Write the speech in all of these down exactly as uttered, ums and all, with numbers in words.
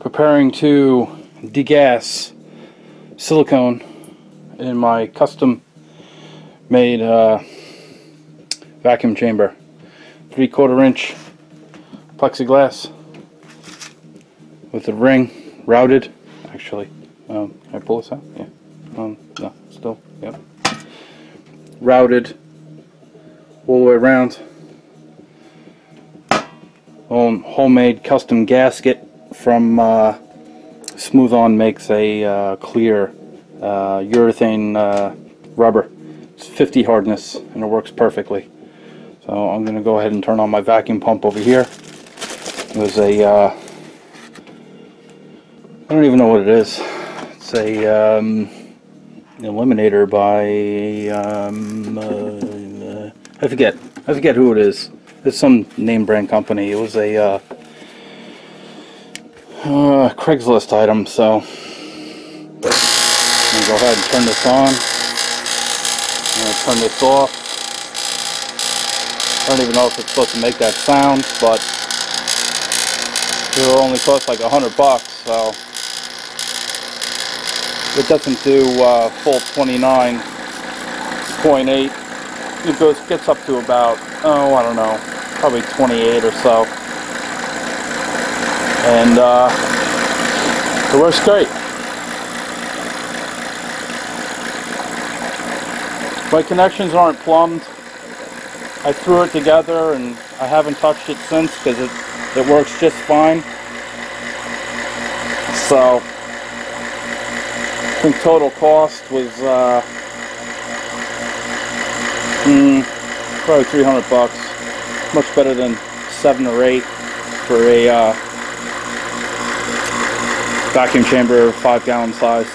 preparing to degas silicone in my custom made uh, vacuum chamber. three quarter inch plexiglass with a ring routed, actually. Um, can I pull this out? Yeah. Um, no, still. Yep. Routed all the way around. Home, homemade custom gasket from uh, Smooth-On makes a uh, clear uh, urethane uh, rubber. It's fifty hardness and it works perfectly. So I'm going to go ahead and turn on my vacuum pump over here. There's a, uh, I don't even know what it is. It's a um, Eliminator by, um, uh, I forget, I forget who it is. It's some name brand company. It was a uh, uh, Craigslist item, so I'm going to go ahead and turn this on. I'm going to turn this off. I don't even know if it's supposed to make that sound, but it only cost like a hundred bucks, so it doesn't do uh, full twenty-nine point eight. It goes gets up to about, oh, I don't know, probably twenty-eight or so, and uh, it works great. My connections aren't plumbed. I threw it together and I haven't touched it since because it, it works just fine. So I think total cost was uh, Mm, probably three hundred bucks. Much better than seven or eight for a uh, vacuum chamber, five gallon size.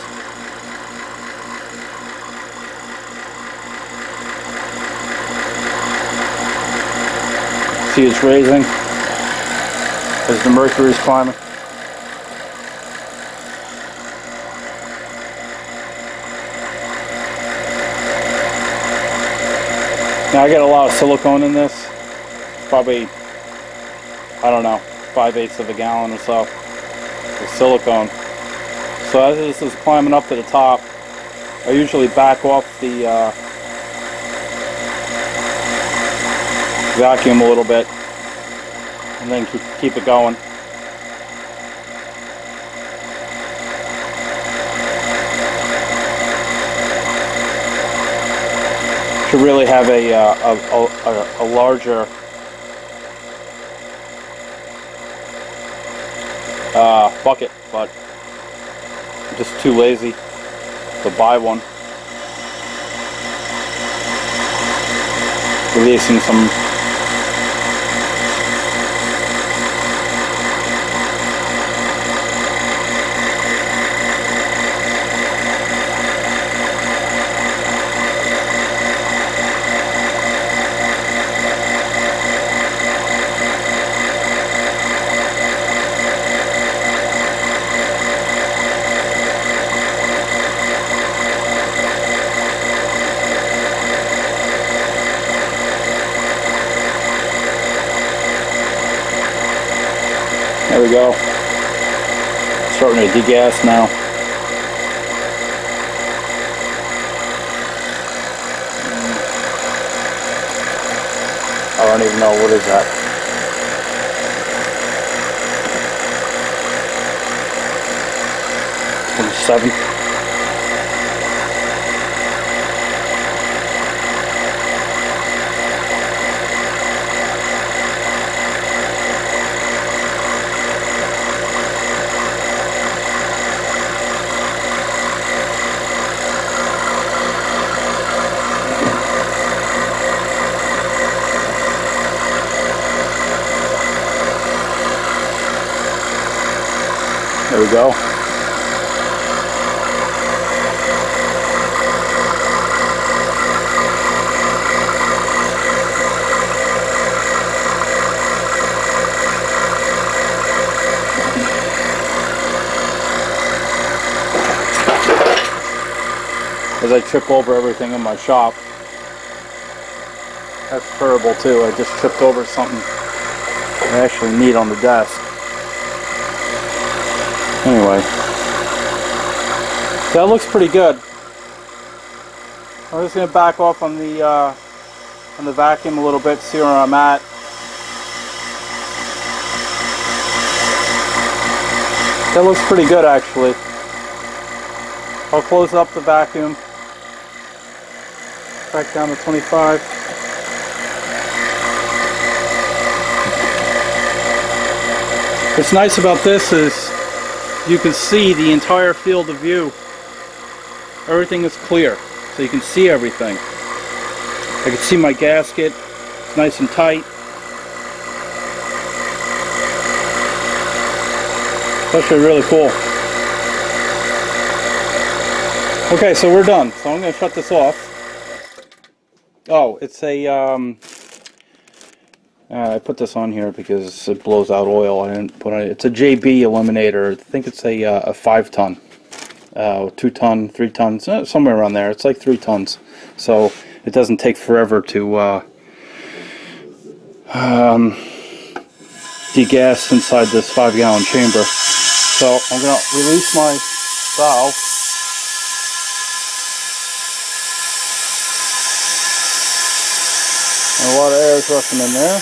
See, it's raising as the mercury is climbing. Now I get a lot of silicone in this, probably, I don't know, five eighths of a gallon or so of silicone. So as this is climbing up to the top, I usually back off the uh, vacuum a little bit and then keep, keep it going. To really have a, uh, a, a, a larger uh, bucket, but I'm just too lazy to buy one. Releasing some There we go. It's starting to degas now. I don't even know what is that. twenty-seven. There we go. As I trip over everything in my shop, that's terrible too. I just tripped over something I actually need on the desk. Anyway, that looks pretty good. I'm just going to back off on the uh, on the vacuum a little bit, see where I'm at. That looks pretty good, actually. I'll close up the vacuum. Back down to twenty-five. What's nice about this is you can see the entire field of view. Everything is clear, so you can see everything. I can see my gasket. It's nice and tight. It's actually really cool. Okay, so we're done. So I'm going to shut this off. Oh, it's a... Um, Uh, I put this on here because it blows out oil. I didn't put on it. It's a J B Eliminator. I think it's a, uh, a five ton, uh, two ton, three tons, uh, somewhere around there. It's like three tons. So it doesn't take forever to uh, um, degas inside this five gallon chamber. So I'm going to release my valve. And a lot of air is rushing in there.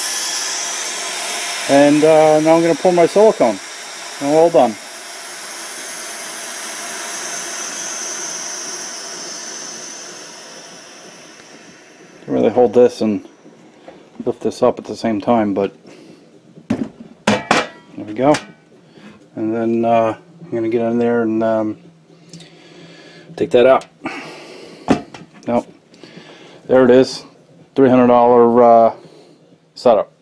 And uh, now I'm going to pour my silicone, and we're all done. Can really hold this and lift this up at the same time, but there we go. And then uh, I'm going to get in there and um, take that out. Nope. There it is. three hundred dollar uh, setup.